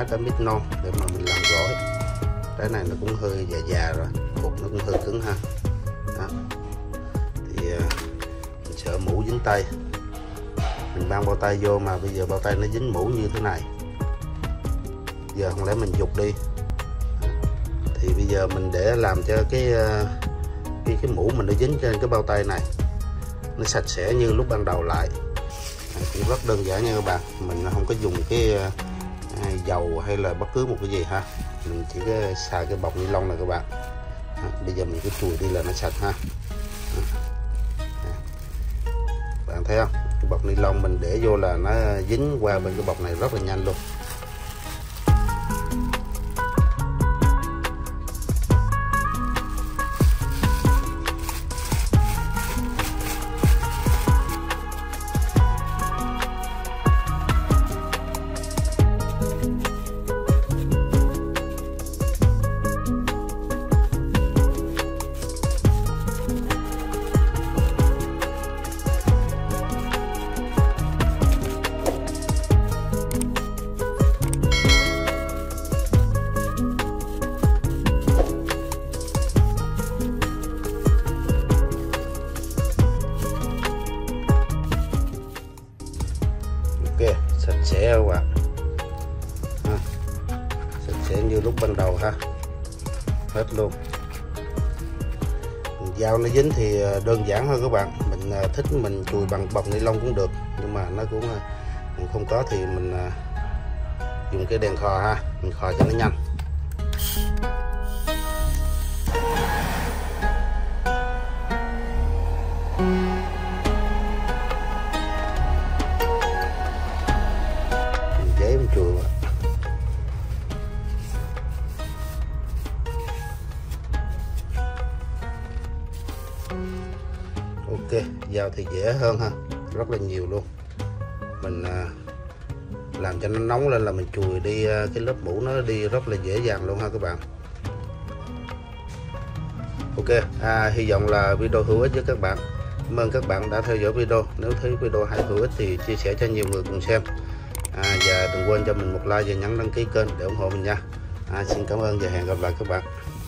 máy tới mít non để mà mình làm gỏi. Trái này nó cũng hơi già già rồi, cục nó cũng hơi cứng ha. Đó. Thì mình sợ mũ dính tay, mình mang bao tay vô mà bây giờ bao tay nó dính mũ như thế này, giờ không lẽ mình giục đi. Thì bây giờ mình để làm cho cái mũ mình nó dính trên cái bao tay này nó sạch sẽ như lúc ban đầu lại. Cũng rất đơn giản nha các bạn, mình không có dùng cái dầu hay là bất cứ một cái gì ha, mình chỉ có xài cái bọc ni lông này các bạn. Bây giờ mình cứ chùi đi là nó sạch ha. Bạn thấy không, cái bọc ni lông mình để vô là nó dính qua bên cái bọc này rất là nhanh luôn. Sạch sẽ các bạn, sạch sẽ như lúc ban đầu ha, hết luôn. Dao nó dính thì đơn giản hơn các bạn, mình thích mình chùi bằng bọc ni lông cũng được, nhưng mà nó cũng không có thì mình dùng cái đèn khò ha, mình khò cho nó nhanh. Ok, dao thì dễ hơn ha, rất là nhiều luôn. Mình làm cho nó nóng lên là mình chùi đi cái lớp mũ nó đi rất là dễ dàng luôn ha các bạn. Ok, hy vọng là video hữu ích với các bạn. Cảm ơn các bạn đã theo dõi video. Nếu thấy video hay hữu ích thì chia sẻ cho nhiều người cùng xem. Và đừng quên cho mình một like và nhấn đăng ký kênh để ủng hộ mình nha. Xin cảm ơn và hẹn gặp lại các bạn.